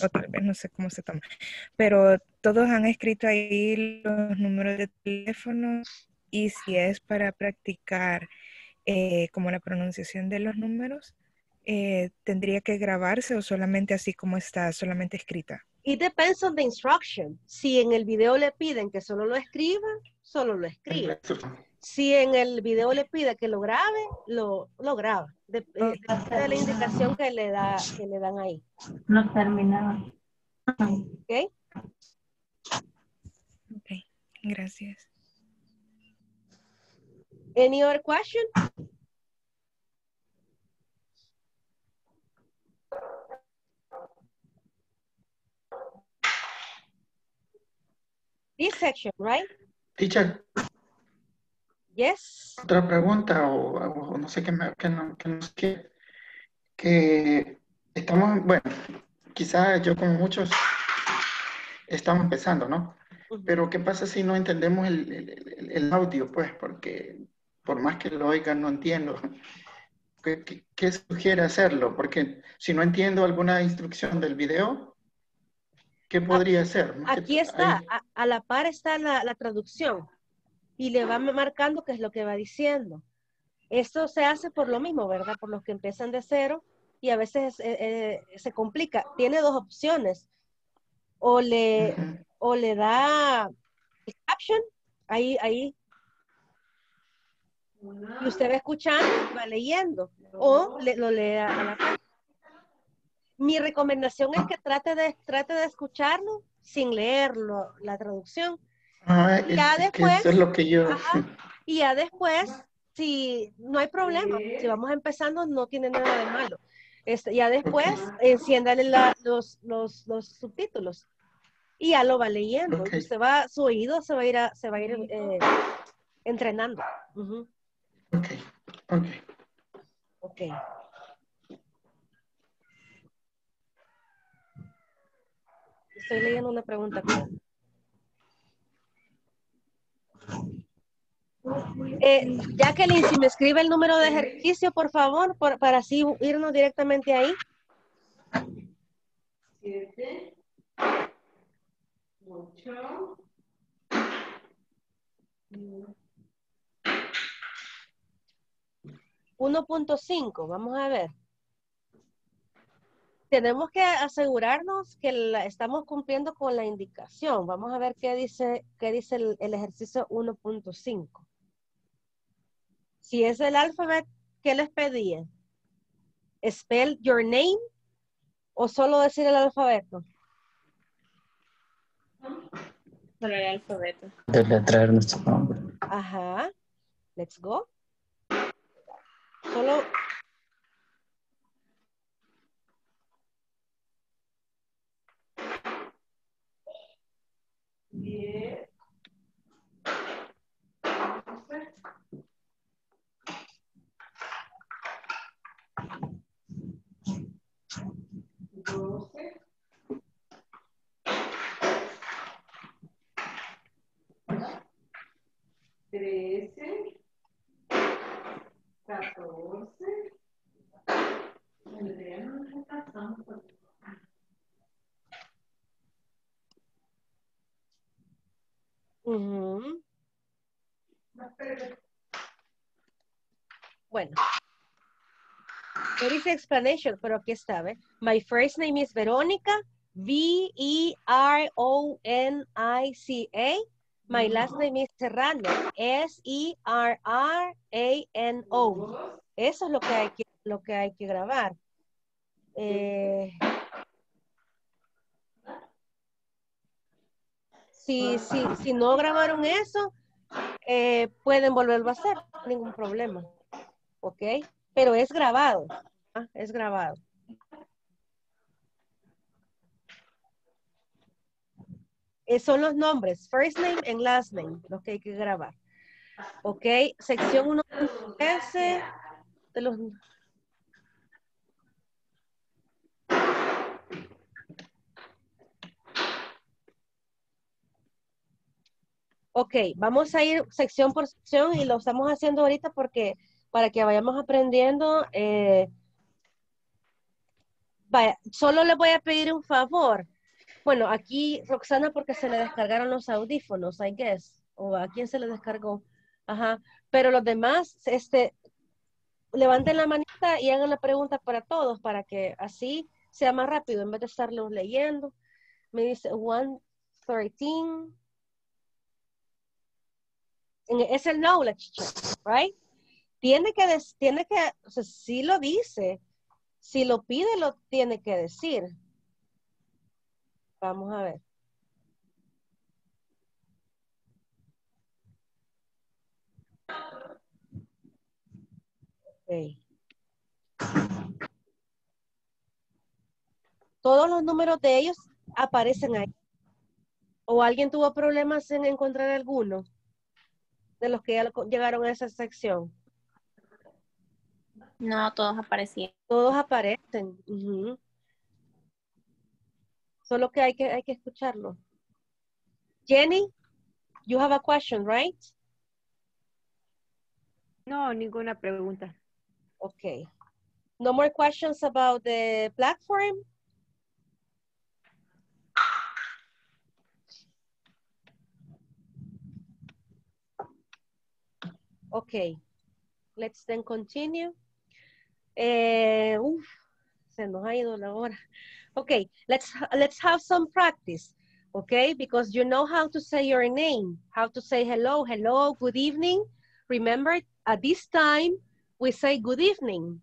o tal vez no sé cómo se toma, pero todos han escrito ahí los números de teléfono y si es para practicar como la pronunciación de los números, ¿tendría que grabarse o solamente así como está, solamente escrita? It depends on the instruction. Si en el video le piden que solo lo escriba, solo lo escribe. Si en el video le pide que lo grabe, lo graba. Depende de la indicación que le dan ahí. No terminaba. Ok, gracias. Any other question? This section, right? Teacher. Yes. Otra pregunta o no sé qué estamos, bueno, quizás yo como muchos estamos empezando, ¿no? Pero ¿qué pasa si no entendemos el audio? Pues porque por más que lo oigan, no entiendo. ¿Qué sugiere hacerlo? Porque si no entiendo alguna instrucción del video, ¿qué podría hacer? Aquí está, a la par está la traducción y le va marcando qué es lo que va diciendo. Esto se hace por lo mismo, ¿verdad? Por los que empiezan de cero y a veces se complica. Tiene dos opciones. O le da el caption, ahí. Y usted va escuchando, va leyendo, o lo lea a la parte. Mi recomendación es que trate de escucharlo sin leerlo, la traducción. Eso es lo que yo... y ya después, si no hay problema, si vamos empezando, no tiene nada de malo. Ya después, enciéndale los subtítulos y ya lo va leyendo. Usted va, su oído se va a ir entrenando. Ok. Estoy leyendo una pregunta. Jacqueline, si me escribe el número de ejercicio, por favor, para así irnos directamente ahí. Siete. 8. 1.5, vamos a ver. Tenemos que asegurarnos que estamos cumpliendo con la indicación. Vamos a ver qué dice el ejercicio 1.5. Si es el alfabeto, ¿qué les pedía? ¿Spell your name o solo decir el alfabeto? Solo el alfabeto. Deletrear nuestro nombre. Ajá. Let's go. Solo... Yeah. Bueno, no dice explanation, pero aquí está, ¿ve? My first name is Verónica, V-E-R-O-N-I-C-A. My last name is Serrano, S-E-R-R-A-N-O. Eso es lo que hay que grabar. Si no grabaron eso, pueden volverlo a hacer, ningún problema. ¿Ok? Pero es grabado. ¿Ah? Es grabado. Son los nombres, first name and last name, los que hay que grabar. ¿Ok? Sección 1.13 de los... Ok, vamos a ir sección por sección y lo estamos haciendo ahorita porque para que vayamos aprendiendo. Solo les voy a pedir un favor. Bueno, aquí Roxana porque se le descargaron los audífonos, I guess. O a quién se le descargó. Ajá. Pero los demás, levanten la manita y hagan la pregunta para todos para que así sea más rápido en vez de estarlos leyendo. Me dice 113. Es el knowledge check, right? Tiene que, o sea, si lo dice, si lo pide, lo tiene que decir. Vamos a ver. Okay. Todos los números de ellos aparecen ahí. ¿O alguien tuvo problemas en encontrar alguno de los que ya llegaron a esa sección? No, todos aparecían. Todos aparecen. Uh-huh. Solo que hay que escucharlo. Jenny, you have a question, right? No, ninguna pregunta. Okay. No more questions about the platform? Okay. Let's then continue. Se nos ha ido la hora. Okay, let's have some practice, okay? Because you know how to say your name, how to say hello, hello, good evening. Remember, at this time, we say good evening,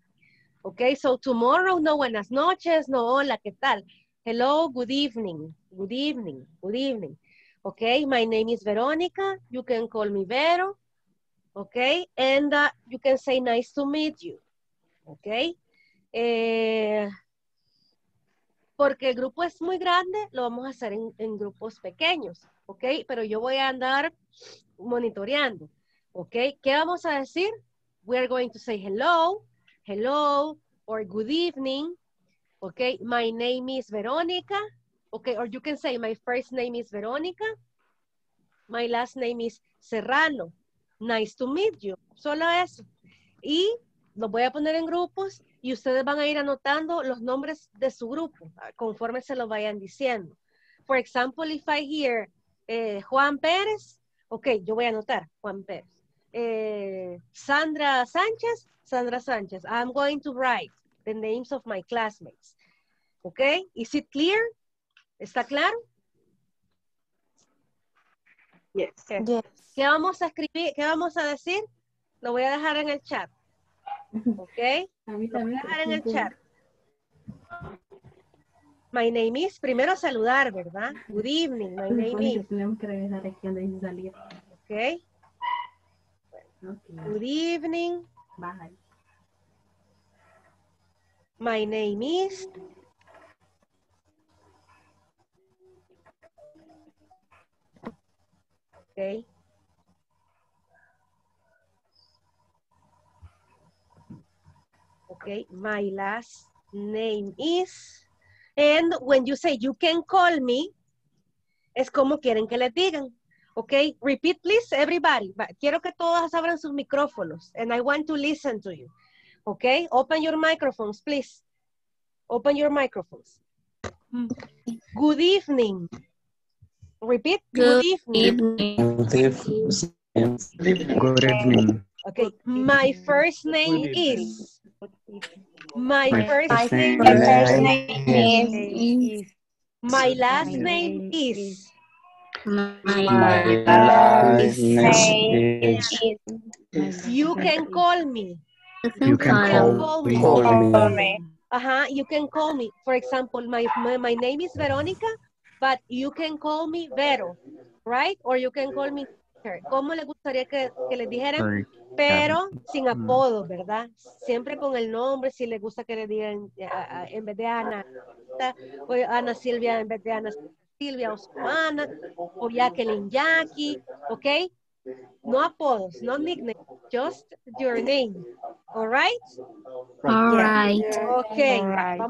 okay? So tomorrow, no buenas noches, no hola, ¿qué tal? Hello, good evening, good evening, good evening. Okay, my name is Veronica, you can call me Vero, okay? And you can say nice to meet you. ¿Ok? Porque el grupo es muy grande, lo vamos a hacer en grupos pequeños, ¿ok? Pero yo voy a andar monitoreando, ¿ok? ¿Qué vamos a decir? We are going to say hello, hello, or good evening, ¿ok? My name is Veronica, ¿ok? Or you can say my first name is Veronica, My last name is Serrano. Nice to meet you. Solo eso. Y los voy a poner en grupos y ustedes van a ir anotando los nombres de su grupo conforme se los vayan diciendo. For example, if I hear Juan Pérez, ok, yo voy a anotar Juan Pérez. Sandra Sánchez, Sandra Sánchez. I'm going to write the names of my classmates. Ok, is it clear? ¿Está claro? Yes. Yes. ¿Qué vamos a escribir? ¿Qué vamos a decir? Lo voy a dejar en el chat. Ok, lo voy a dejar en el chat. My name is, primero saludar, ¿verdad? Good evening, my name is. Tenemos que regresar aquí donde dice salir. Ok. Good evening. Bye. My name is. Okay. Okay, my last name is. And when you say you can call me, es como quieren que les digan. Okay, repeat please, everybody. Quiero que todos abran sus micrófonos. And I want to listen to you. Okay, open your microphones, please. Open your microphones. Good evening. Repeat. Good evening. Good evening. Good evening. Okay, my first name is. My first name is. My last name is. My last name is. You can call me. You can call me. You can call me. For example, my name is Verónica, but you can call me Vero, right? Or you can call me her. ¿Cómo le gustaría que les dijeran? Pero sin apodo, ¿verdad? Siempre con el nombre, si les gusta que le digan en vez de Ana, o Ana Silvia en vez de Ana Silvia, o Susana, o Jacqueline Jackie, ¿ok? No apodos, no nickname, just your name, all right? All right. Okay, all right.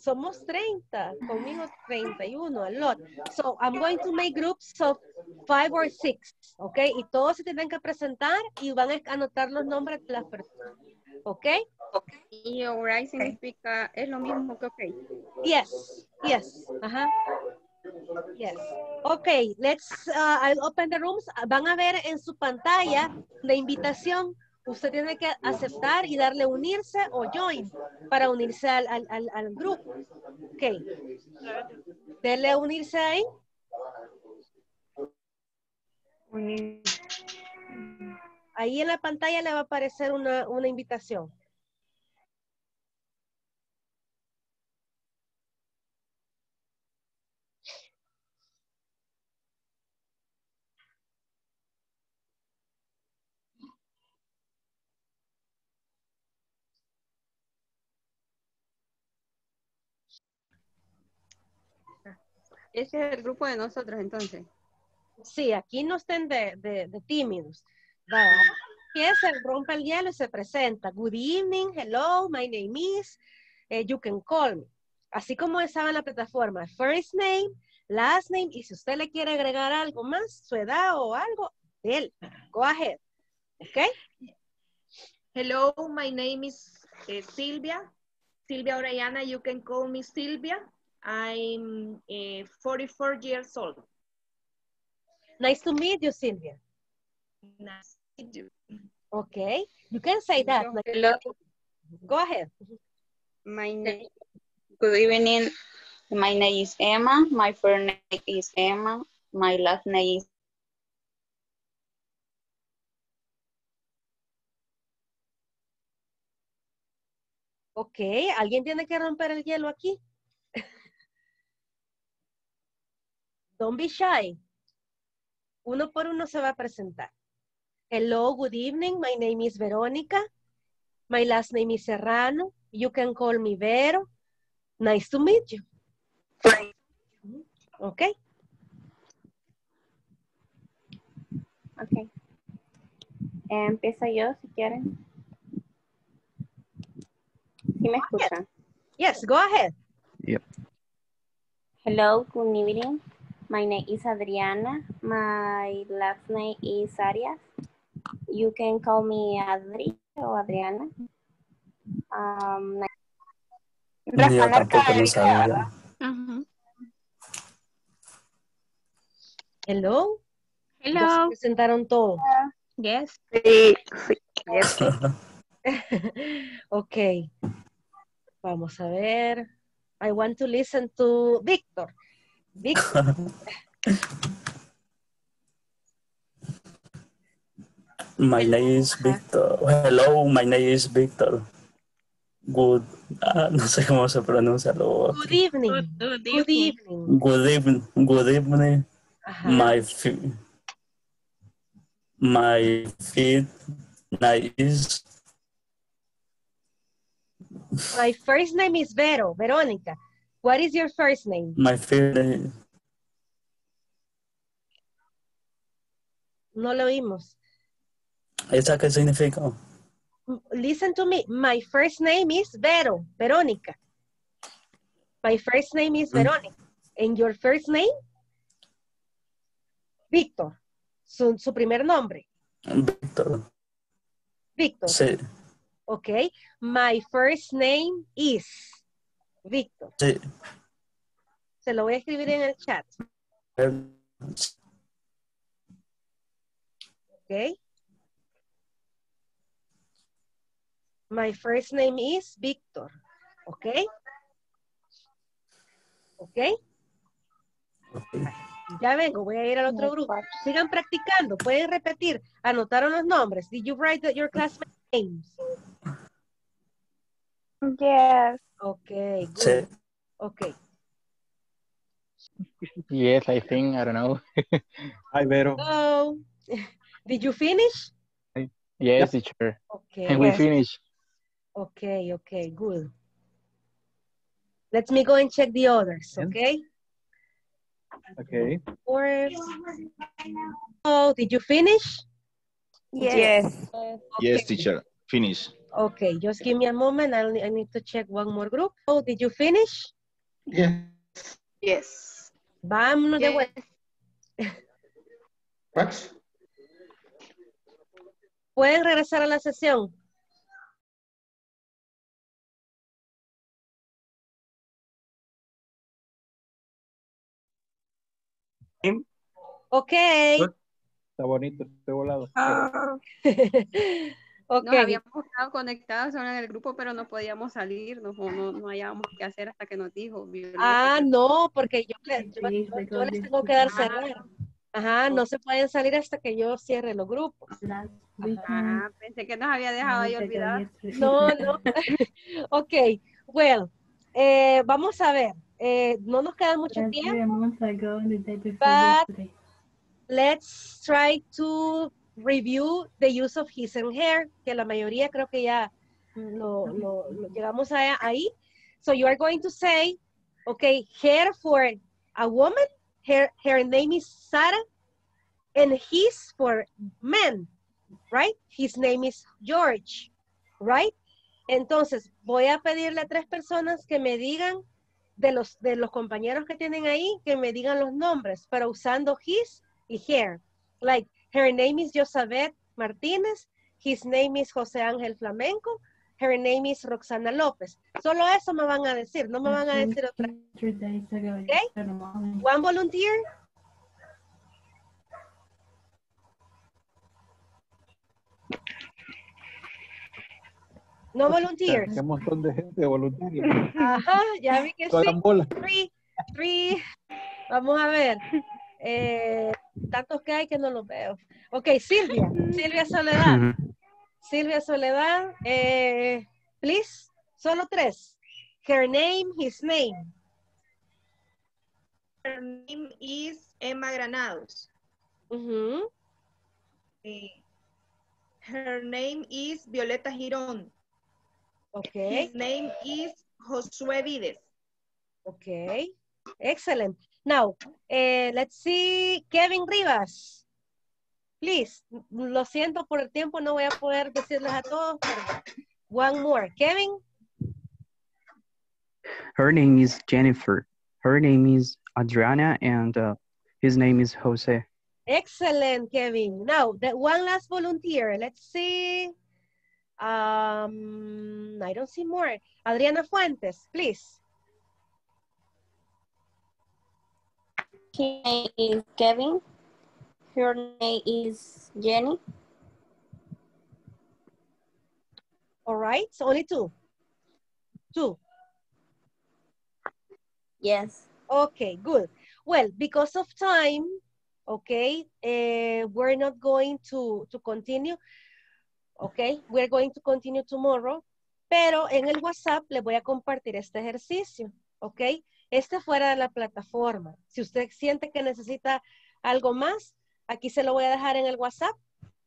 Somos 30, conmigo 31, a lot. So, I'm going to make groups of 5 or 6, okay? Y todos se tienen que presentar y van a anotar los nombres de las personas, okay? Y all right significa, es lo mismo que okay. Yes, yes, ajá. Yes. Okay, I'll open the rooms. Van a ver en su pantalla la invitación. Usted tiene que aceptar y darle unirse o join para unirse al grupo. Okay. Dele unirse ahí. Ahí en la pantalla le va a aparecer una invitación. Ese es el grupo de nosotros, entonces. Sí, aquí no estén de tímidos. Empieza, rompa el hielo y se presenta. Good evening, hello, my name is, you can call me. Así como estaba en la plataforma. First name, last name, y si usted le quiere agregar algo más, su edad o algo, él. Go ahead. ¿Ok? Hello, my name is Silvia. Silvia Orellana, you can call me Silvia. I'm 44 years old. Nice to meet you, Silvia. Nice to meet you. Okay, you can say that. Hello. Go ahead. Good evening. My name is Emma. My first name is Emma. My last name is. Okay, alguien tiene que romper el hielo aquí. Don't be shy. Uno por uno se va a presentar. Hello, good evening. My name is Verónica. My last name is Serrano. You can call me Vero. Nice to meet you. Okay. Okay. Empieza yo si quieren. ¿Sí me escuchan? Yes, go ahead. Yep. Hello, good evening. My name is Adriana. My last name is Arias. You can call me Adri o Adriana. Yo tampoco lo sabía. Hello. Hello. ¿Ya se presentaron todos? Yes. Sí. Yes. Ok. Vamos a ver. I want to listen to Víctor. Víctor. My name is Víctor. Hello, my name is Víctor. Good. No sé cómo se pronuncia. Good evening. Good evening. Ajá. My feet nice. My first name is Vero, Verónica. What is your first name? My first name. No lo oímos. ¿Esa qué significa? Listen to me. My first name is Vero, Verónica. My first name is Verónica. And your first name? Víctor. Su primer nombre. Víctor. Víctor. Sí. Okay. My first name is Víctor. Sí. Se lo voy a escribir en el chat. Okay. My first name is Víctor. Okay. Okay. Okay. Ya vengo, voy a ir al otro grupo. Sigan practicando, pueden repetir. Anotaron los nombres. Did you write your classmate names? Yes. Okay. Good. Okay. Yes, I think, I don't know. Hi, Vero. Hello. Did you finish? Yes, teacher. Okay. And we finish. Okay, okay, good. Let me go and check the others, okay? Okay. Or, oh, did you finish? Yes. Okay. Yes, teacher. Finish. Okay, just give me a moment. I need to check one more group. Oh, did you finish? Yes. Yes. Vámonos de vuelta. What? Pueden regresar a la sesión. Ok. Está bonito este volado. Ah. Okay. Nos habíamos estado conectados en el grupo, pero no podíamos salir, no hallábamos qué hacer hasta que nos dijo. Ah, no, porque yo les tengo que dar cerrar. Ajá, no se pueden salir hasta que yo cierre los grupos. Ajá, pensé que nos había dejado ahí olvidar. No, no. Ok, bueno, vamos a ver. No nos queda mucho tiempo. But let's try to review the use of his and her, que la mayoría creo que ya lo llegamos a, ahí. So you are going to say, okay, her for a woman. Her name is Sarah, and his for men, right? His name is George, right? Entonces, voy a pedirle a tres personas que me digan, de los compañeros que tienen ahí, que me digan los nombres, pero usando his y her. Like, her name is Josabeth Martínez, his name is José Ángel Flamenco, her name is Roxana López. Solo eso me van a decir, no me van a decir otra. Okay? One volunteer. No volunteers. Un montón de gente voluntaria. Ajá, ya vi que sí. Three. Vamos a ver. Tantos que hay que no los veo. Ok, Silvia. Silvia Soledad. Silvia Soledad, please, solo tres. Her name, his name. Her name is Emma Granados. Her name is Violeta Girón. Okay. His name is Josué Vides. Okay, excellent. Now, let's see, Kevin Rivas. Please, lo siento por el tiempo, no voy a poder decirles a todos. One more. Kevin? Her name is Jennifer. Her name is Adriana and His name is Jose. Excellent, Kevin. Now, the one last volunteer. Let's see. I don't see more. Adriana Fuentes, please. His name is Kevin. Her name is Jenny. All right, so only two. Two. Yes. Okay, good. Well, because of time, okay, we're not going to continue. Okay, we're going to continue tomorrow. Pero en el WhatsApp les voy a compartir este ejercicio, okay. Este fuera de la plataforma. Si usted siente que necesita algo más, aquí se lo voy a dejar en el WhatsApp,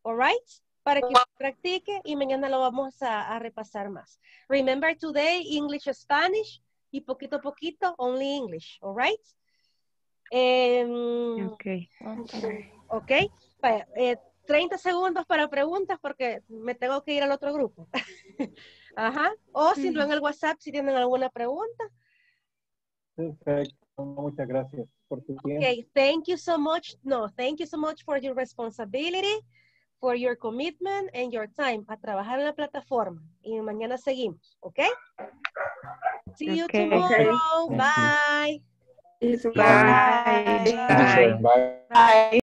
all right? Para que practique y mañana lo vamos a repasar más. Remember today, English, Spanish, y poquito a poquito, only English, all right? Okay. Okay. 30 segundos para preguntas porque me tengo que ir al otro grupo. Ajá. O si no en el WhatsApp, si tienen alguna pregunta. Perfecto. Muchas gracias por tu tiempo. Okay, thank you so much. No, thank you so much for your responsibility, for your commitment and your time. A trabajar en la plataforma. Y mañana seguimos, okay? See you tomorrow. Bye. Bye. Bye. Bye. Bye.